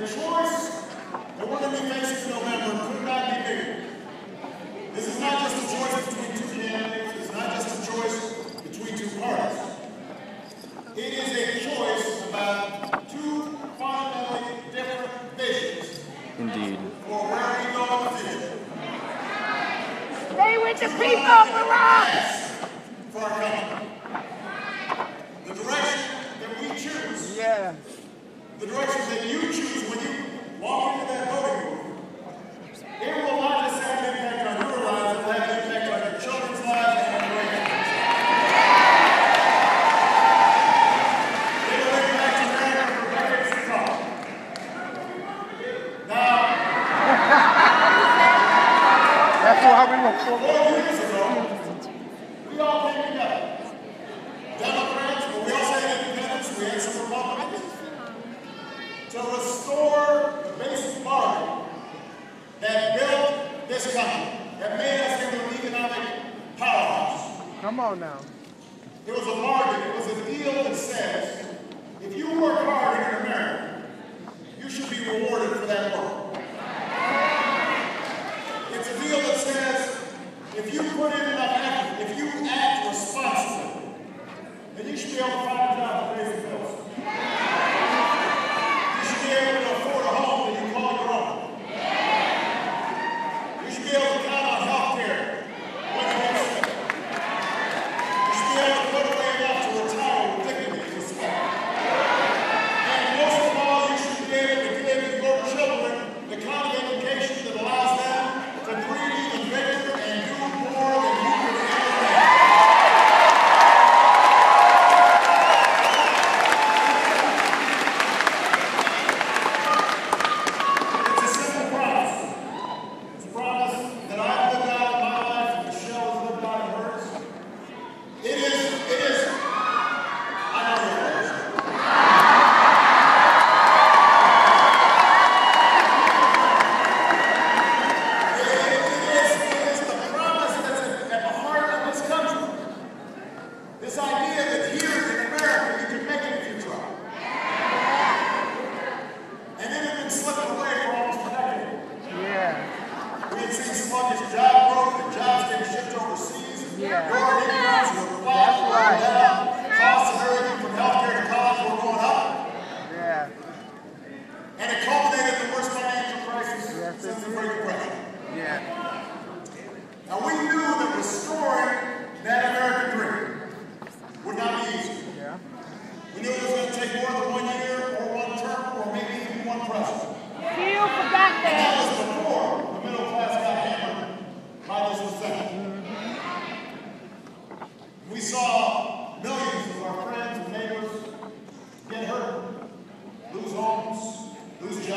the choice that we're going to be facing in November could not be bigger. This is not just a choice between two candidates. It's not just a choice between two parties. It is a choice about two fundamentally different visions. Indeed. For where we go in the future. Stay with the people, Barack! For our country. The direction that we choose. Yeah. The direction that you choose when you walk into that voting booth, it will not just have an impact on your lives, it will have an impact on your children's lives and your grandchildren's lives. It will impact America for decades to come. Now, that's why we were so 4 years ago, we all came together. Democrats, but we also had independents, we had some Republicans. To restore the basic model that built this country, that made us into an economic powerhouse. Come on now. It was a bargain, it was a deal that says, if you work hard in America, you should be rewarded for that work. It's a deal that says, if you put in enough effort, if you act responsibly, then you should be able to find a job to pay the bills. Lose homes, lose jobs.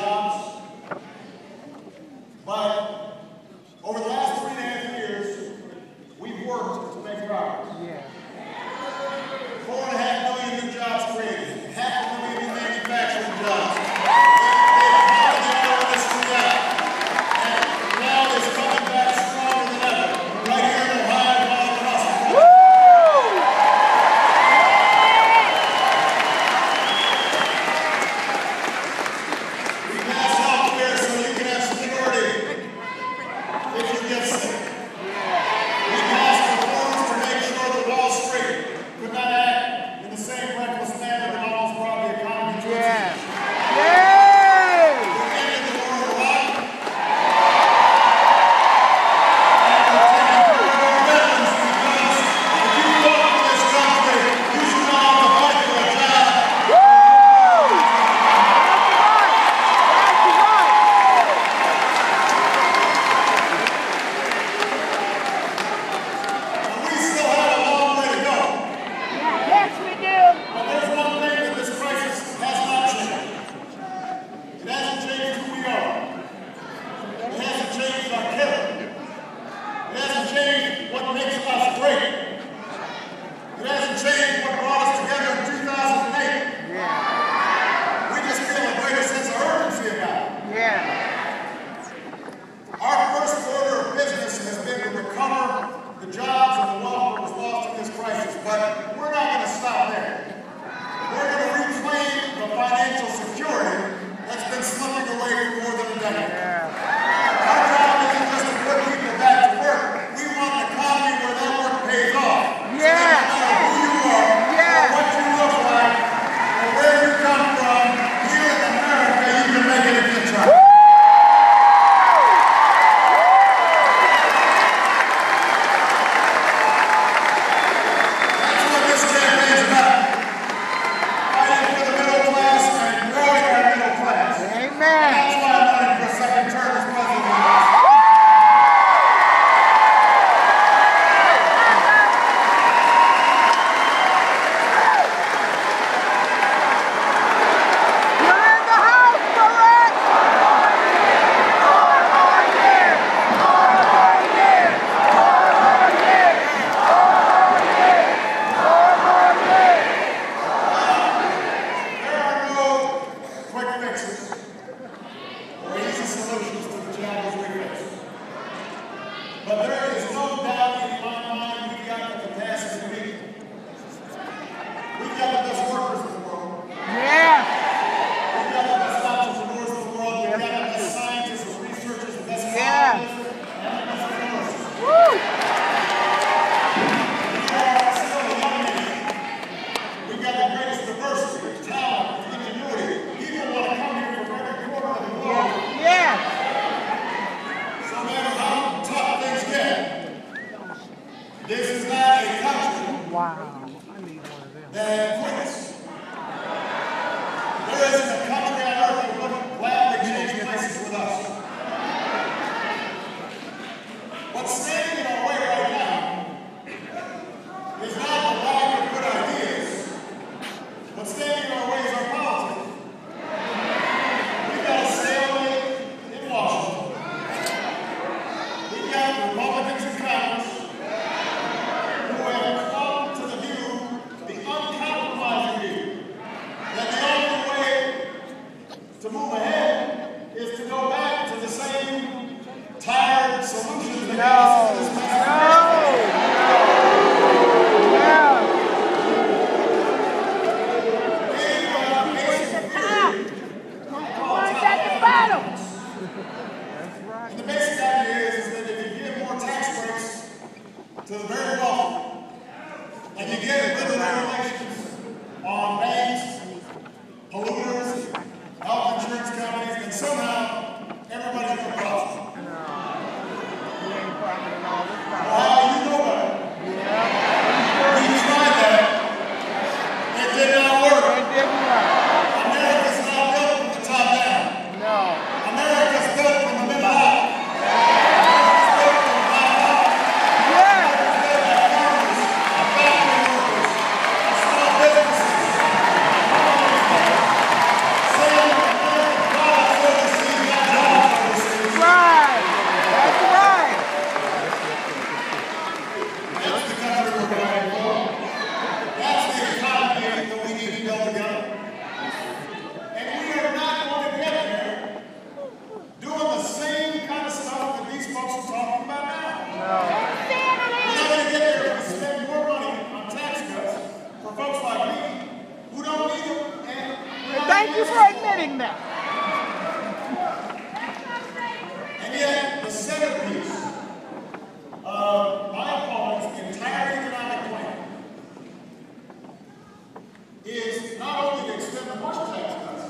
there is no doubt in my mind we got the capacity to meet. We got the best workers in the world. Yeah. We got the best entrepreneurs in the world. We got the best scientists and researchers, the best scientists. This is not a country that quits. There isn't a country on earth that wouldn't gladly change places with us. What's standing in our way right now is not the lack of good ideas. What's standing in our way is our politics. We've got a stalemate in Washington. We've got Republicans in Congress. To move ahead is to go back to the same tired solutions that got us to this place. The basic idea is that if you give more tax breaks to the very wealthy, and you get rid of regulations on banks, polluters, health insurance companies, and somehow everybody's going to profit. No, we ain't profiting all this time. Well, you know that. Yeah. We tried that. It did not work. It didn't work. America's not built from the top down. No. America's built from the middle up. Yeah. America's built from the bottom up. Yeah. America's built by farmers, by factory workers, by small businesses. Thank you for admitting that. And yet, the centerpiece of my opponent's entire economic plan is not only to extend the budget tax cuts,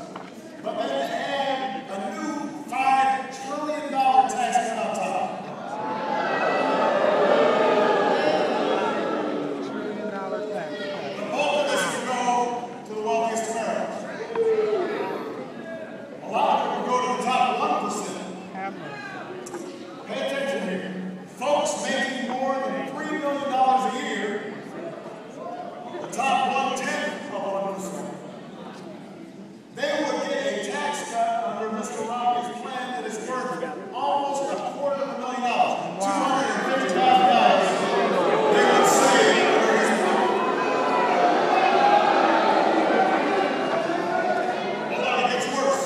but then to add a new $5 trillion tax cut on top. $5 trillion tax cut. The bulk of this can go to the wealthiest Americans. A lot of people go to the top 1%. Pay attention here. Folks making more than $3 million a year, the top 1/10 of 1%, they would get a tax cut under Mr. Romney's plan that is worth almost $250,000. $250,000 they would save under his plan. Well, now it gets worse.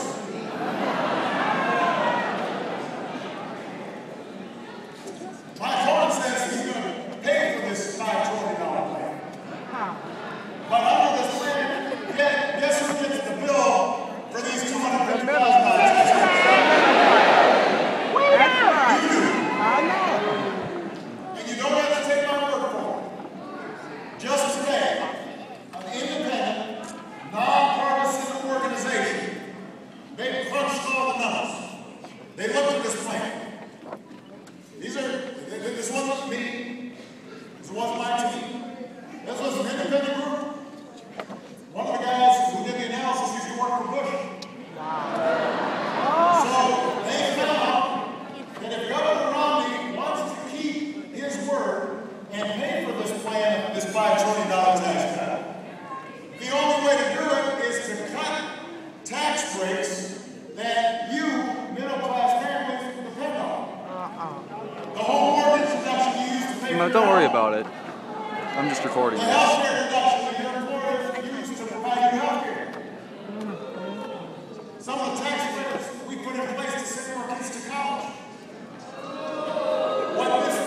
Don't worry about it. I'm just recording this. Some of the tax breaks we put in place to send our kids to college. What this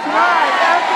That's right. That's right.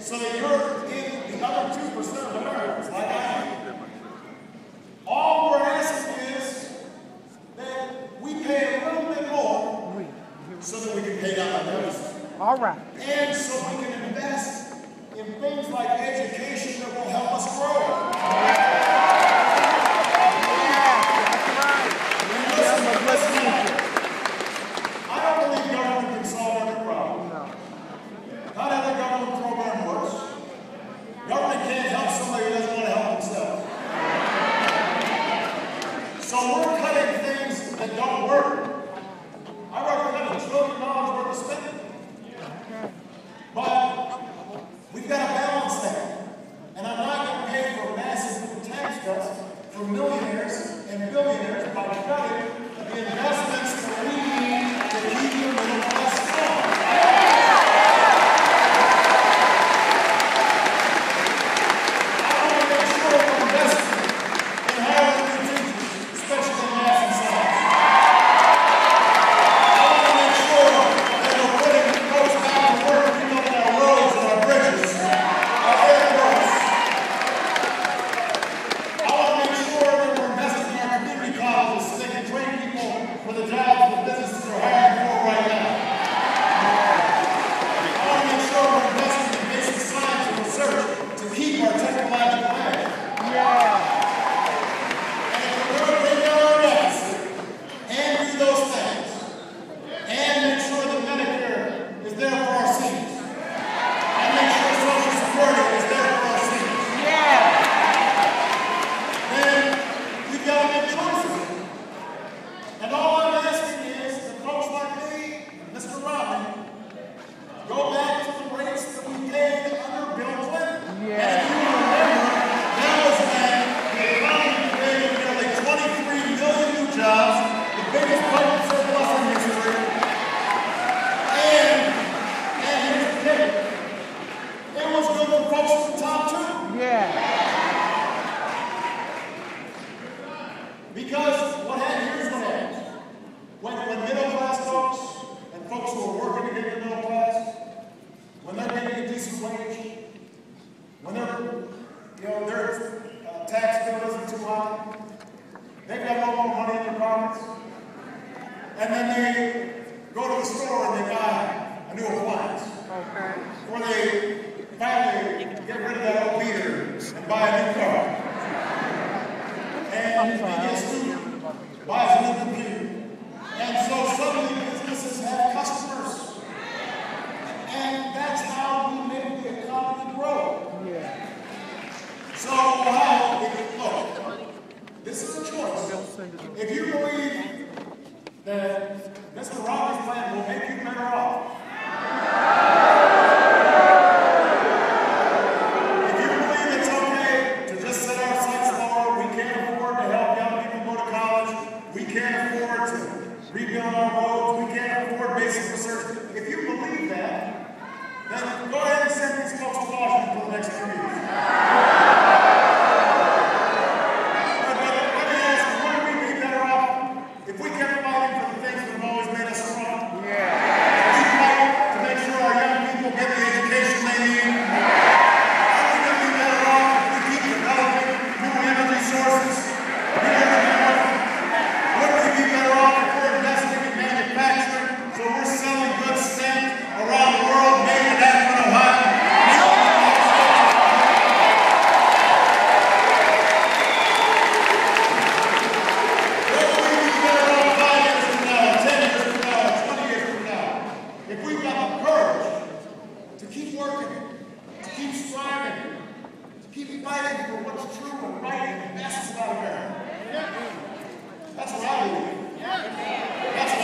So that you're in the other 2% of Americans, like I am. All we're asking is that we pay a little bit more so that we can pay down our deficit. All right. And so we can invest in things like education that will help us grow. All right. We can't afford to stand for what's true and right and that's about America. That's what I believe. That's